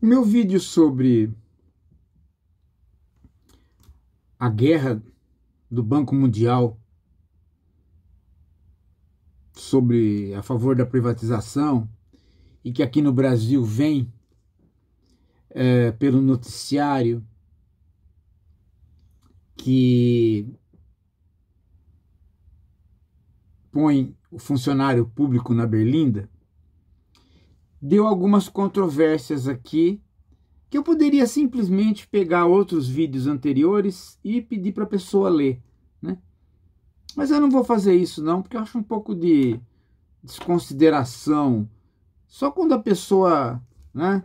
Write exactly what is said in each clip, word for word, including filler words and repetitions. O meu vídeo sobre a guerra do Banco Mundial, sobre a favor da privatização, e que aqui no Brasil vem é, pelo noticiário que põe o funcionário público na berlinda, deu algumas controvérsias aqui, que eu poderia simplesmente pegar outros vídeos anteriores e pedir para a pessoa ler, né? Mas eu não vou fazer isso não, porque eu acho um pouco de desconsideração. Só quando a pessoa, né?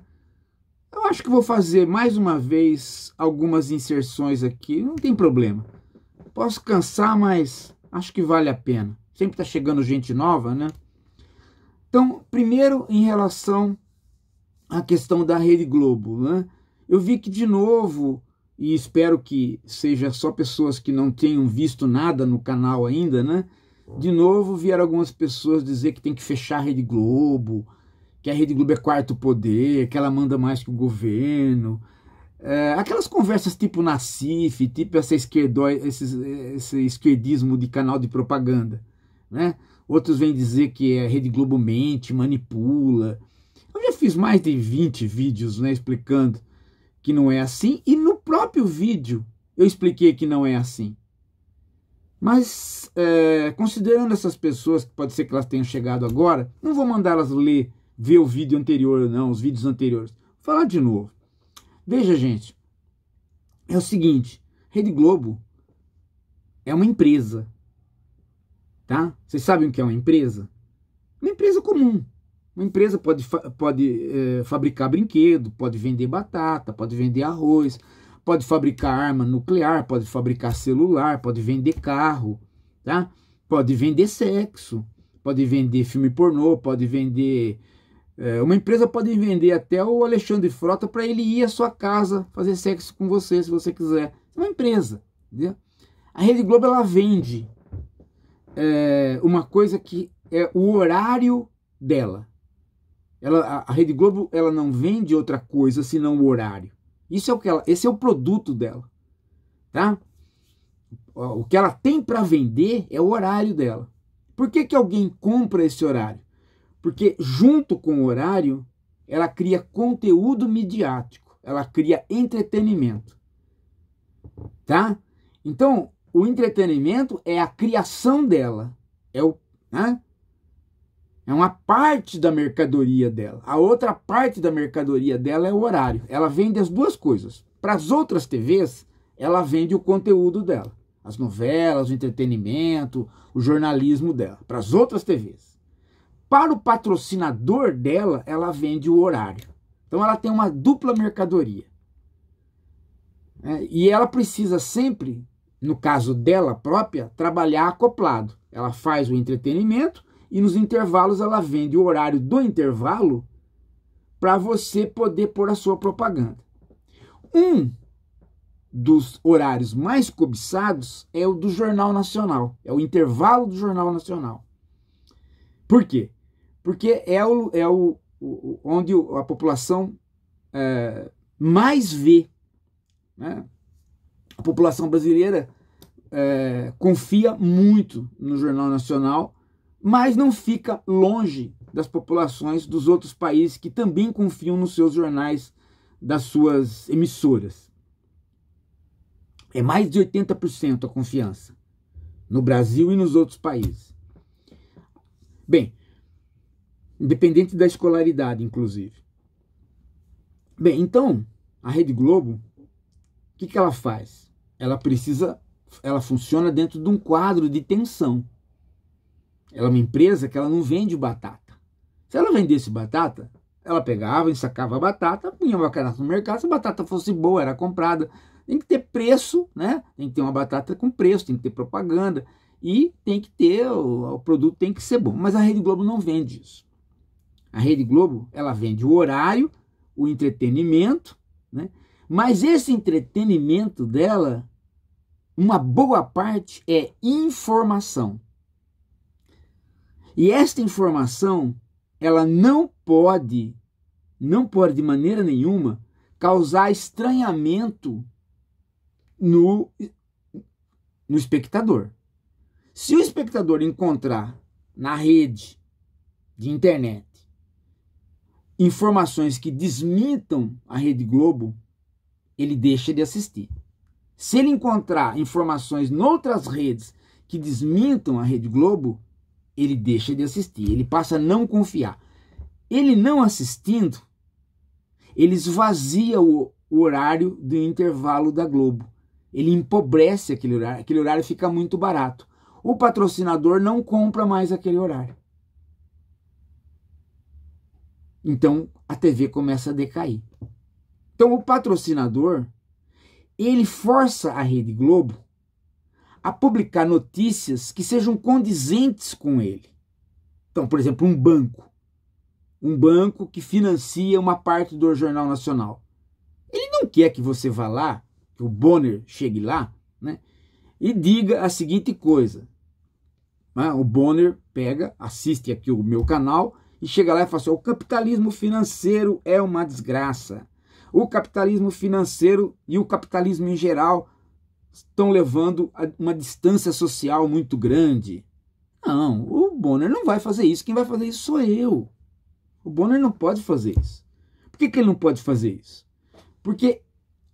Eu acho que vou fazer mais uma vez algumas inserções aqui, não tem problema. Posso cansar, mas acho que vale a pena. Sempre tá chegando gente nova, né? Então, primeiro, em relação à questão da Rede Globo, né? Eu vi que, de novo, e espero que seja só pessoas que não tenham visto nada no canal ainda, né? De novo, vieram algumas pessoas dizer que tem que fechar a Rede Globo, que a Rede Globo é quarto poder, que ela manda mais que o governo. É, aquelas conversas tipo Nassif, tipo essa esquerdo, esse, esse esquerdismo de canal de propaganda, né? Outros vêm dizer que a Rede Globo mente, manipula. Eu já fiz mais de vinte vídeos, né, explicando que não é assim. E no próprio vídeo eu expliquei que não é assim. Mas, é, considerando essas pessoas, que pode ser que elas tenham chegado agora, não vou mandá-las ler, ver o vídeo anterior, não, os vídeos anteriores. Vou falar de novo. Veja, gente, é o seguinte, Rede Globo é uma empresa. Tá? Vocês sabem o que é uma empresa? Uma empresa comum. Uma empresa pode, fa pode é, fabricar brinquedo, pode vender batata, pode vender arroz, pode fabricar arma nuclear, pode fabricar celular, pode vender carro, tá? Pode vender sexo, pode vender filme pornô, pode vender... É, uma empresa pode vender até o Alexandre Frota para ele ir à sua casa fazer sexo com você, se você quiser. É uma empresa, entendeu? A Rede Globo, ela vende... É uma coisa que é o horário dela. Ela, a Rede Globo, ela não vende outra coisa senão o horário. Isso é o que ela, esse é o produto dela, tá? O que ela tem para vender é o horário dela. Por que que alguém compra esse horário? Porque junto com o horário, ela cria conteúdo midiático, ela cria entretenimento, tá? Então, o entretenimento é a criação dela, é, o, né? É uma parte da mercadoria dela. A outra parte da mercadoria dela é o horário. Ela vende as duas coisas. Para as outras T Vs, ela vende o conteúdo dela. As novelas, o entretenimento, o jornalismo dela. Para as outras T Vs. Para o patrocinador dela, ela vende o horário. Então ela tem uma dupla mercadoria. É, e ela precisa sempre... No caso dela própria, trabalhar acoplado. Ela faz o entretenimento e nos intervalos ela vende o horário do intervalo para você poder pôr a sua propaganda. Um dos horários mais cobiçados é o do Jornal Nacional. É o intervalo do Jornal Nacional. Por quê? Porque é, o, é o, o, onde a população é, mais vê, né? A população brasileira é, confia muito no Jornal Nacional, mas não fica longe das populações dos outros países que também confiam nos seus jornais, das suas emissoras. É mais de oitenta por cento a confiança no Brasil e nos outros países. Bem, independente da escolaridade, inclusive. Bem, então, a Rede Globo, o que que ela faz? Ela precisa, ela funciona dentro de um quadro de tensão. Ela é uma empresa que ela não vende batata. Se ela vendesse batata, ela pegava, ensacava a batata, punha a batata no mercado, se a batata fosse boa, era comprada. Tem que ter preço, né? Tem que ter uma batata com preço, tem que ter propaganda e tem que ter, o, o produto tem que ser bom. Mas a Rede Globo não vende isso. A Rede Globo, ela vende o horário, o entretenimento, né? Mas esse entretenimento dela, uma boa parte é informação. E esta informação, ela não pode não pode de maneira nenhuma causar estranhamento no, no espectador. Se o espectador encontrar na rede de internet informações que desmintam a Rede Globo, ele deixa de assistir. Se ele encontrar informações noutras redes que desmintam a Rede Globo, ele deixa de assistir, ele passa a não confiar. Ele não assistindo, ele esvazia o, o horário do intervalo da Globo. Ele empobrece aquele horário, aquele horário fica muito barato. O patrocinador não compra mais aquele horário. Então, a T V começa a decair. Então, o patrocinador, ele força a Rede Globo a publicar notícias que sejam condizentes com ele. Então, por exemplo, um banco. Um banco que financia uma parte do Jornal Nacional. Ele não quer que você vá lá, que o Bonner chegue lá, né, e diga a seguinte coisa. O Bonner pega, assiste aqui o meu canal e chega lá e fala assim: o capitalismo financeiro é uma desgraça. O capitalismo financeiro e o capitalismo em geral estão levando a uma distância social muito grande. Não, o Bonner não vai fazer isso. Quem vai fazer isso sou eu. O Bonner não pode fazer isso. Por que que ele não pode fazer isso? Porque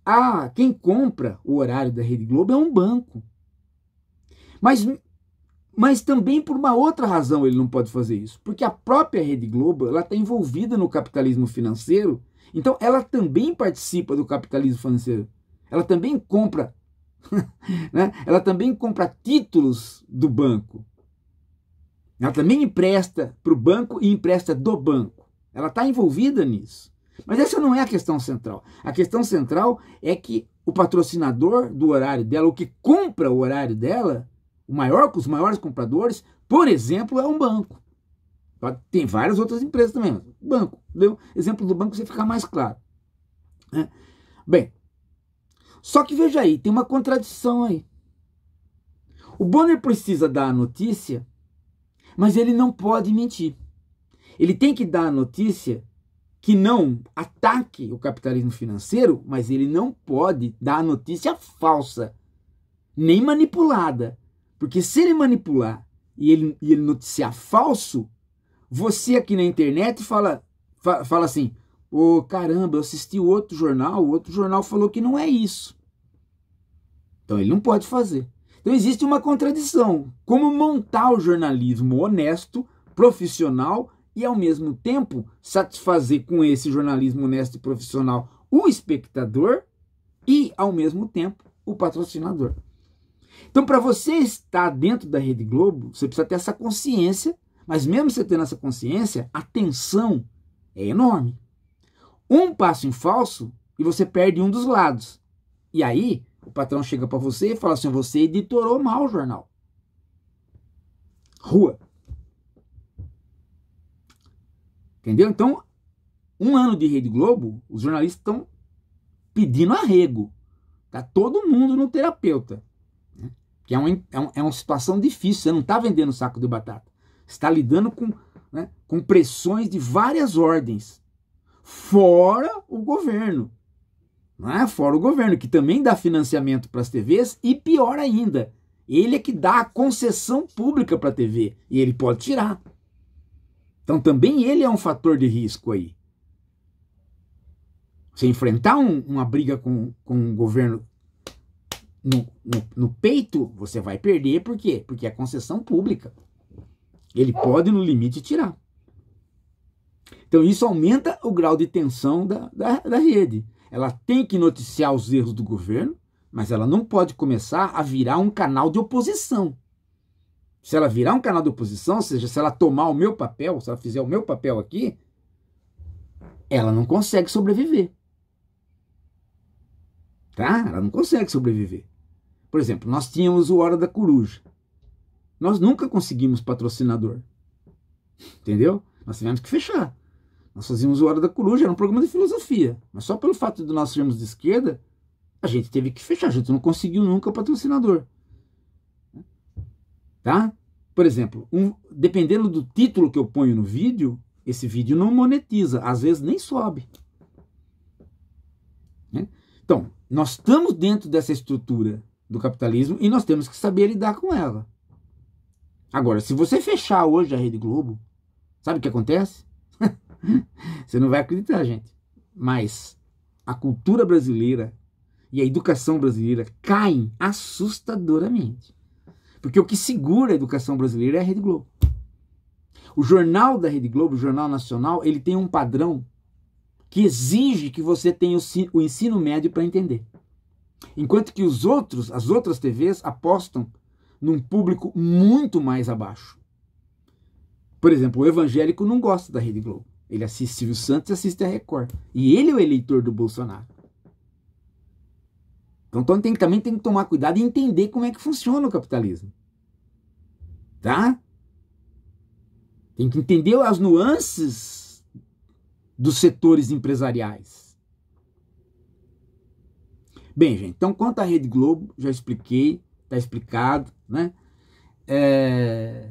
ah, quem compra o horário da Rede Globo é um banco. Mas, mas também por uma outra razão ele não pode fazer isso. Porque a própria Rede Globo está envolvida no capitalismo financeiro. Então ela também participa do capitalismo financeiro. Ela também compra, né? Ela também compra títulos do banco. Ela também empresta para o banco e empresta do banco. Ela está envolvida nisso. Mas essa não é a questão central. A questão central é que o patrocinador do horário dela, o que compra o horário dela, o maior, os maiores compradores, por exemplo, é um banco. Tem várias outras empresas também, mas banco. Deu exemplo do banco para você ficar mais claro. É. Bem, só que veja aí, tem uma contradição aí. O Bonner precisa dar a notícia, mas ele não pode mentir. Ele tem que dar a notícia que não ataque o capitalismo financeiro, mas ele não pode dar a notícia falsa, nem manipulada. Porque se ele manipular e ele, e ele noticiar falso, você aqui na internet fala, fa, fala assim: ô, caramba, eu assisti o outro jornal, o outro jornal falou que não é isso. Então ele não pode fazer. Então existe uma contradição. Como montar o jornalismo honesto, profissional e ao mesmo tempo satisfazer com esse jornalismo honesto e profissional o espectador e ao mesmo tempo o patrocinador. Então para você estar dentro da Rede Globo, você precisa ter essa consciência, mas mesmo você tendo essa consciência, a tensão é enorme. Um passo em falso e você perde um dos lados. E aí o patrão chega para você e fala assim: você editorou mal o jornal. Rua. Entendeu? Então, um ano de Rede Globo, os jornalistas estão pedindo arrego. Está todo mundo no terapeuta. Né? Que é, um, é, um, é uma situação difícil. Você não está vendendo saco de batata. Você está lidando com, né, com pressões de várias ordens. Fora o governo. Né? Fora o governo, que também dá financiamento para as T Vs. E pior ainda, ele é que dá a concessão pública para a T V. E ele pode tirar. Então também ele é um fator de risco aí. Você enfrentar um, uma briga com, com o governo no, no, no peito, você vai perder. Por quê? Porque é concessão pública. Ele pode, no limite, tirar. Então isso aumenta o grau de tensão da, da, da rede. Ela tem que noticiar os erros do governo, mas ela não pode começar a virar um canal de oposição. Se ela virar um canal de oposição, ou seja, se ela tomar o meu papel, se ela fizer o meu papel aqui, ela não consegue sobreviver. Tá? Ela não consegue sobreviver. Por exemplo, nós tínhamos o Hora da Coruja. Nós nunca conseguimos patrocinador. Entendeu? Nós tivemos que fechar. Nós fazíamos o Hora da Coruja, era um programa de filosofia. Mas só pelo fato de nós sermos de esquerda, a gente teve que fechar. A gente não conseguiu nunca patrocinador. Tá? Por exemplo, um, dependendo do título que eu ponho no vídeo, Esse vídeo não monetiza, às vezes nem sobe. Né? Então, nós estamos dentro dessa estrutura do capitalismo e nós temos que saber lidar com ela. Agora, se você fechar hoje a Rede Globo, sabe o que acontece? Você não vai acreditar, gente. Mas a cultura brasileira e a educação brasileira caem assustadoramente. Porque o que segura a educação brasileira é a Rede Globo. O jornal da Rede Globo, o Jornal Nacional, ele tem um padrão que exige que você tenha o ensino médio para entender. Enquanto que os outros, as outras T Vs apostam num público muito mais abaixo. Por exemplo, o evangélico não gosta da Rede Globo. Ele assiste Silvio Santos e assiste a Record. E ele é o eleitor do Bolsonaro. Então tem, também tem que tomar cuidado e entender como é que funciona o capitalismo. Tá? Tem que entender as nuances dos setores empresariais. Bem, gente, então quanto à Rede Globo, já expliquei, tá explicado, né? É...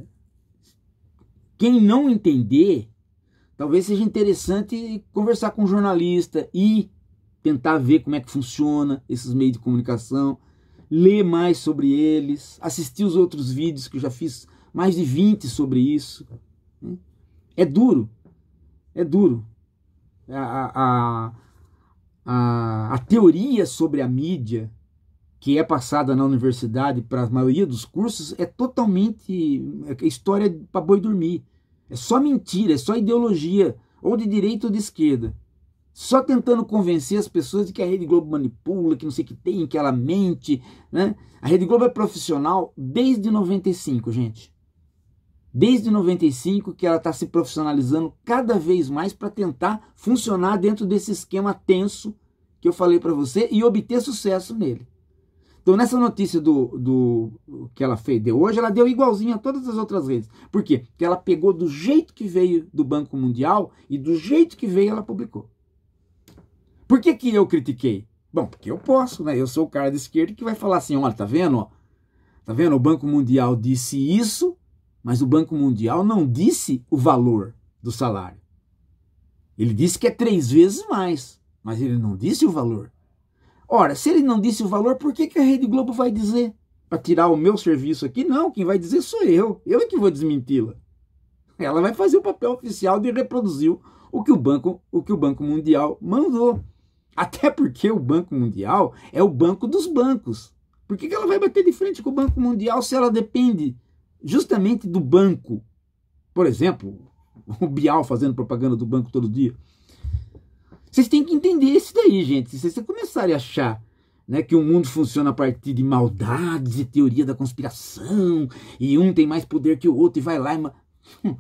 Quem não entender, talvez seja interessante conversar com um jornalista e tentar ver como é que funciona esses meios de comunicação, ler mais sobre eles, assistir os outros vídeos que eu já fiz, mais de vinte sobre isso. É duro, é duro. A, a, a, a teoria sobre a mídia que é passada na universidade para a maioria dos cursos é totalmente história para boi dormir. É só mentira, é só ideologia, ou de direita ou de esquerda. Só tentando convencer as pessoas de que a Rede Globo manipula, que não sei o que tem, que ela mente, né? A Rede Globo é profissional desde noventa e cinco, gente. Desde noventa e cinco que ela está se profissionalizando cada vez mais para tentar funcionar dentro desse esquema tenso que eu falei para você e obter sucesso nele. Então nessa notícia do, do, que ela fez, deu hoje, ela deu igualzinho a todas as outras redes. Por quê? Porque ela pegou do jeito que veio do Banco Mundial e do jeito que veio ela publicou. Por que que eu critiquei? Bom, porque eu posso, né? Eu sou o cara de esquerda que vai falar assim, olha, tá vendo? Ó, tá vendo? O Banco Mundial disse isso, mas o Banco Mundial não disse o valor do salário. Ele disse que é três vezes mais, mas ele não disse o valor. Ora, se ele não disse o valor, por que que a Rede Globo vai dizer? Para tirar o meu serviço aqui? Não, quem vai dizer sou eu. Eu é que vou desmenti-la. Ela vai fazer o papel oficial de reproduzir o que o Banco, o que o Banco Mundial mandou. Até porque o Banco Mundial é o banco dos bancos. Por que que ela vai bater de frente com o Banco Mundial se ela depende justamente do banco? Por exemplo, o Bial fazendo propaganda do banco todo dia. Vocês têm que entender isso daí, gente. Se vocês começarem a achar, né, que o mundo funciona a partir de maldades e teoria da conspiração, e um tem mais poder que o outro e vai lá e... Hum,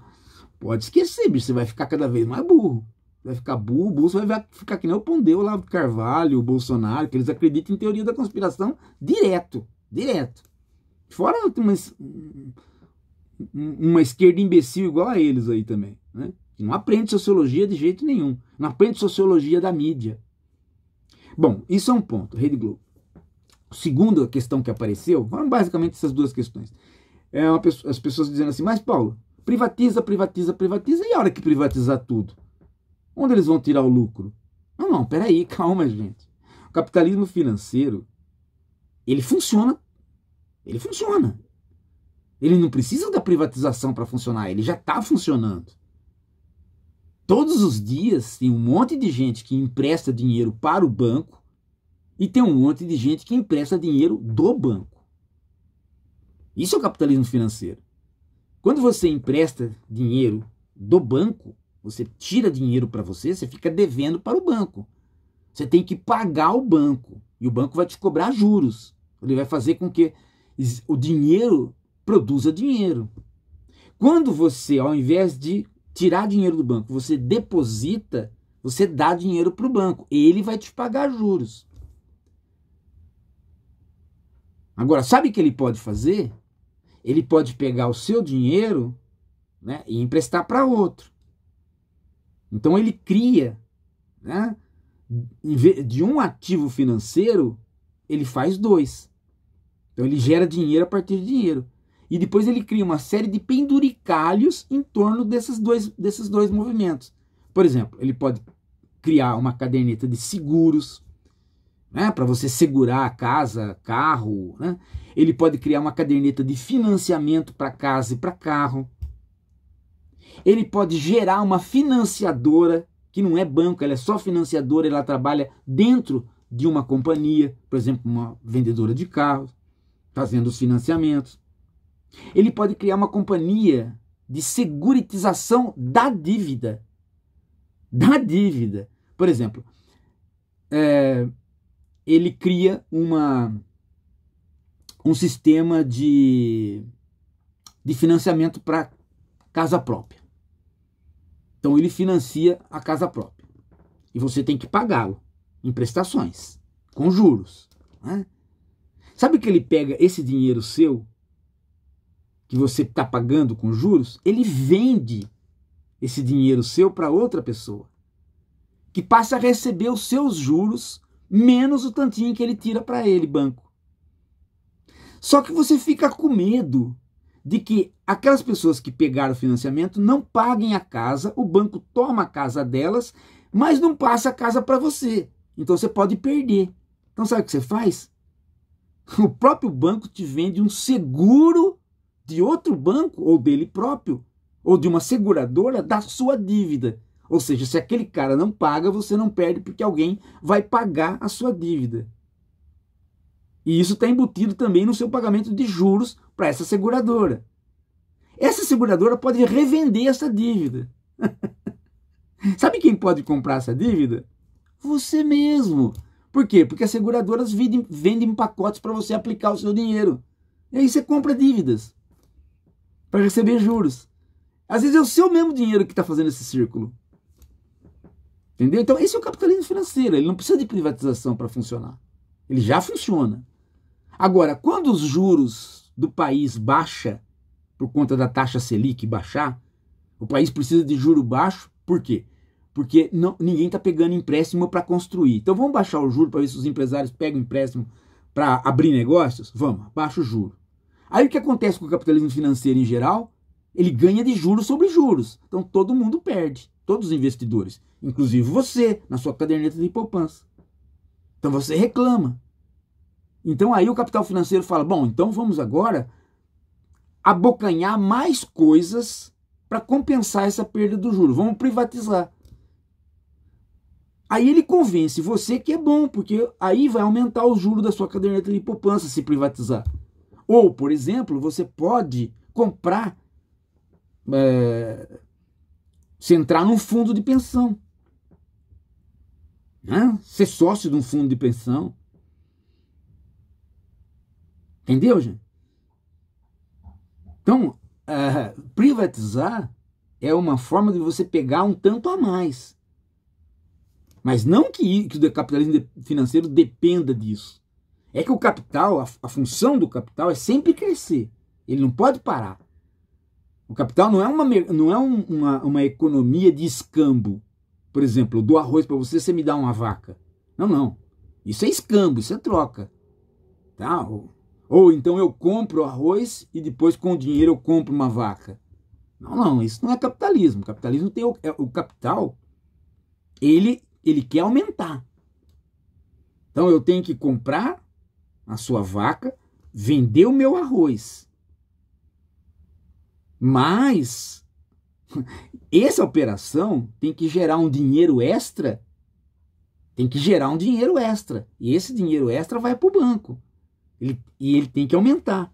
pode esquecer, bicho, você vai ficar cada vez mais burro. Vai ficar burro, burro, você vai ficar que nem o Pondeu lá, o Carvalho, o Bolsonaro, que eles acreditam em teoria da conspiração direto, direto. Fora uma, uma esquerda imbecil igual a eles aí também, né? Não aprende sociologia de jeito nenhum. Não aprende sociologia da mídia. Bom, isso é um ponto, Rede Globo. Segunda questão que apareceu, foram basicamente essas duas questões. É uma pessoa, as pessoas dizendo assim, mas Paulo, privatiza, privatiza, privatiza, e a hora que privatizar tudo? Onde eles vão tirar o lucro? Não, não, peraí, calma, gente. O capitalismo financeiro, ele funciona. Ele funciona. Ele não precisa da privatização para funcionar, ele já está funcionando. Todos os dias tem um monte de gente que empresta dinheiro para o banco e tem um monte de gente que empresta dinheiro do banco. Isso é o capitalismo financeiro. Quando você empresta dinheiro do banco, você tira dinheiro para você, você fica devendo para o banco. Você tem que pagar o banco e o banco vai te cobrar juros. Ele vai fazer com que o dinheiro produza dinheiro. Quando você, ao invés de tirar dinheiro do banco, você deposita, você dá dinheiro para o banco, ele vai te pagar juros. Agora, sabe o que ele pode fazer? Ele pode pegar o seu dinheiro, né, e emprestar para outro. Então ele cria, né, de um ativo financeiro, ele faz dois. Então ele gera dinheiro a partir de dinheiro. E depois ele cria uma série de penduricalhos em torno desses dois, desses dois movimentos. Por exemplo, ele pode criar uma caderneta de seguros, né, para você segurar a casa, carro, né? Ele pode criar uma caderneta de financiamento para casa e para carro. Ele pode gerar uma financiadora, que não é banco, ela é só financiadora, ela trabalha dentro de uma companhia, por exemplo, uma vendedora de carros, fazendo os financiamentos. Ele pode criar uma companhia de seguritização da dívida. Da dívida. Por exemplo, é, ele cria uma, um sistema de, de financiamento para casa própria. Então ele financia a casa própria. E você tem que pagá-lo em prestações, com juros. Né? Sabe que ele pega esse dinheiro seu, que você está pagando com juros, ele vende esse dinheiro seu para outra pessoa, que passa a receber os seus juros menos o tantinho que ele tira para ele, banco. Só que você fica com medo de que aquelas pessoas que pegaram o financiamento não paguem a casa, o banco toma a casa delas, mas não passa a casa para você. Então você pode perder. Então sabe o que você faz? O próprio banco te vende um seguro de outro banco, ou dele próprio, ou de uma seguradora da sua dívida. Ou seja, se aquele cara não paga, você não perde, porque alguém vai pagar a sua dívida. E isso está embutido também no seu pagamento de juros para essa seguradora. Essa seguradora pode revender essa dívida. Sabe quem pode comprar essa dívida? Você mesmo. Por quê? Porque as seguradoras vendem, vendem pacotes para você aplicar o seu dinheiro. E aí você compra dívidas para receber juros. Às vezes é o seu mesmo dinheiro que está fazendo esse círculo. Entendeu? Então esse é o capitalismo financeiro. Ele não precisa de privatização para funcionar. Ele já funciona. Agora, quando os juros do país baixam por conta da taxa Selic baixar, o país precisa de juro baixo. Por quê? Porque não, ninguém está pegando empréstimo para construir. Então vamos baixar o juro para ver se os empresários pegam empréstimo para abrir negócios? Vamos, baixa o juro. Aí o que acontece com o capitalismo financeiro em geral? Ele ganha de juros sobre juros. Então todo mundo perde, todos os investidores, inclusive você, na sua caderneta de poupança. Então você reclama. Então aí o capital financeiro fala, bom, então vamos agora abocanhar mais coisas para compensar essa perda do juro. Vamos privatizar. Aí ele convence você que é bom, porque aí vai aumentar o juro da sua caderneta de poupança se privatizar. Ou, por exemplo, você pode comprar, é, se entrar num fundo de pensão, né? Ser sócio de um fundo de pensão. Entendeu, gente? Então, é, privatizar é uma forma de você pegar um tanto a mais. Mas não que, que o capitalismo financeiro dependa disso. É que o capital, a, a função do capital é sempre crescer. Ele não pode parar. O capital não é uma, não é um, uma, uma economia de escambo. Por exemplo, eu dou arroz para você, você me dá uma vaca. Não, não. Isso é escambo, isso é troca. Tá? Ou, ou então eu compro arroz e depois com o dinheiro eu compro uma vaca. Não, não. Isso não é capitalismo. O capitalismo tem o, é, o capital, ele... Ele quer aumentar. Então eu tenho que comprar a sua vaca, vender o meu arroz. Mas essa operação tem que gerar um dinheiro extra. Tem que gerar um dinheiro extra. E esse dinheiro extra vai para o banco. Ele, e ele tem que aumentar.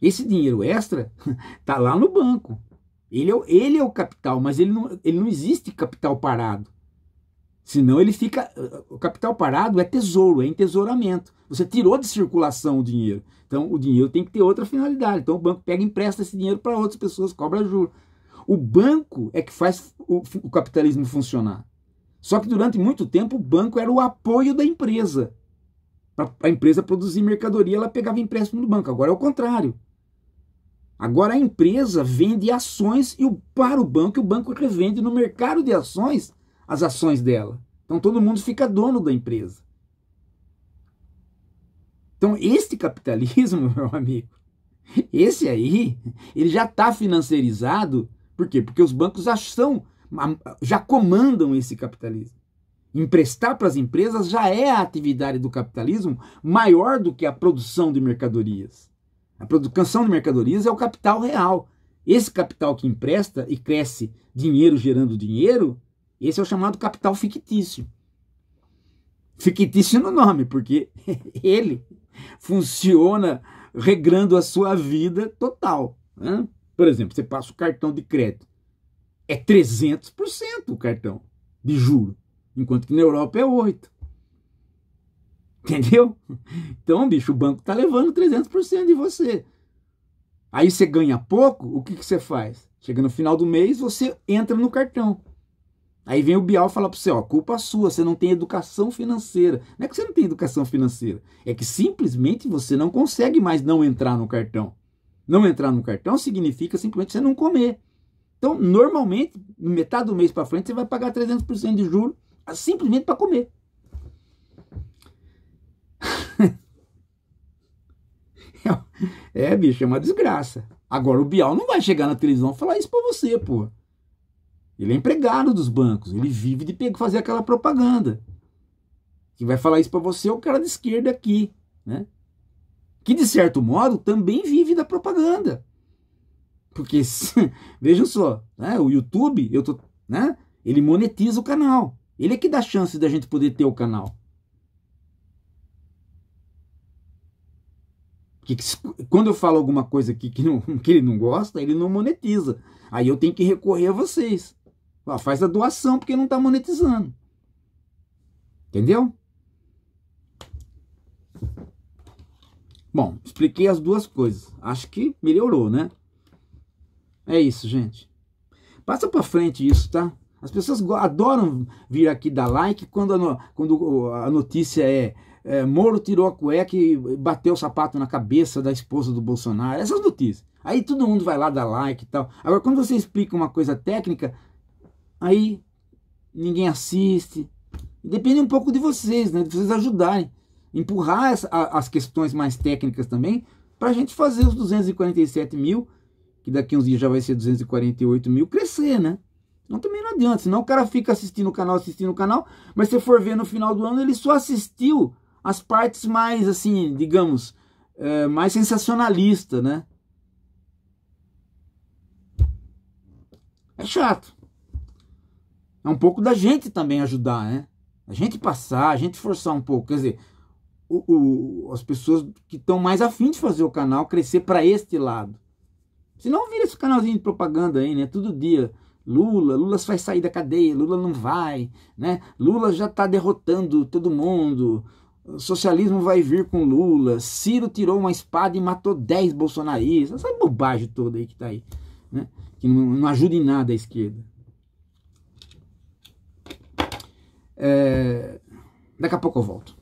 Esse dinheiro extra está lá no banco. Ele é, ele é o capital, mas ele não, ele não existe capital parado. Senão ele fica... O capital parado é tesouro, é entesouramento. Você tirou de circulação o dinheiro. Então o dinheiro tem que ter outra finalidade. Então o banco pega e empresta esse dinheiro para outras pessoas, cobra juros. O banco é que faz o, o capitalismo funcionar. Só que durante muito tempo o banco era o apoio da empresa. Para a empresa produzir mercadoria, ela pegava empréstimo do banco. Agora é o contrário. Agora a empresa vende ações e o, para o banco, o banco revende no mercado de ações as ações dela. Então todo mundo fica dono da empresa. Então, este capitalismo, meu amigo, esse aí, ele já está financiarizado. Por quê? Porque os bancos já, são, já comandam esse capitalismo. Emprestar para as empresas já é a atividade do capitalismo maior do que a produção de mercadorias. A produção de mercadorias é o capital real. Esse capital que empresta e cresce dinheiro gerando dinheiro, esse é o chamado capital fictício. Fictício no nome, porque ele funciona regrando a sua vida total. Né? Por exemplo, você passa o cartão de crédito, é trezentos por cento o cartão de juros, enquanto que na Europa é oito por cento. Entendeu? Então, bicho, o banco está levando trezentos por cento de você. Aí você ganha pouco, o que, que você faz? Chega no final do mês, você entra no cartão. Aí vem o Bial falar para você, ó, culpa sua, você não tem educação financeira. Não é que você não tem educação financeira, é que simplesmente você não consegue mais não entrar no cartão. Não entrar no cartão significa simplesmente você não comer. Então, normalmente, metade do mês para frente, você vai pagar trezentos por cento de juros simplesmente para comer. É, bicho, é uma desgraça. Agora, o Bial não vai chegar na televisão e falar isso para você, pô. Ele é empregado dos bancos, ele vive de fazer aquela propaganda. Quem vai falar isso para você é o cara de esquerda aqui, né? Que, de certo modo, também vive da propaganda. Porque, vejam só, né, o YouTube, eu tô, né, ele monetiza o canal. Ele é que dá chance da gente poder ter o canal. Que, quando eu falo alguma coisa aqui que, não, que ele não gosta, ele não monetiza. Aí eu tenho que recorrer a vocês. Ó, faz a doação porque não está monetizando. Entendeu? Bom, expliquei as duas coisas. Acho que melhorou, né? É isso, gente. Passa para frente isso, tá? As pessoas adoram vir aqui dar like quando a, no, quando a notícia é, é Moro tirou a cueca e bateu o sapato na cabeça da esposa do Bolsonaro. Essas notícias. Aí todo mundo vai lá dar like e tal. Agora, quando você explica uma coisa técnica, aí ninguém assiste. Depende um pouco de vocês, né? De vocês ajudarem. Empurrar as, as questões mais técnicas também para a gente fazer os duzentos e quarenta e sete mil, que daqui uns dias já vai ser duzentos e quarenta e oito mil, crescer, né? Não, também não adianta, senão o cara fica assistindo o canal, assistindo o canal, mas se for ver no final do ano, ele só assistiu as partes mais, assim, digamos, é, mais sensacionalista, né? É chato. É um pouco da gente também ajudar, né? A gente passar, a gente forçar um pouco, quer dizer, o, o, as pessoas que estão mais afim de fazer o canal crescer para este lado. Senão vira esse canalzinho de propaganda aí, né? Todo dia... Lula, Lula vai sair da cadeia, Lula não vai, né? Lula já está derrotando todo mundo, o socialismo vai vir com Lula, Ciro tirou uma espada e matou dez bolsonaristas, essa bobagem toda aí que está aí, né? Que não, não ajuda em nada a esquerda. É... Daqui a pouco eu volto.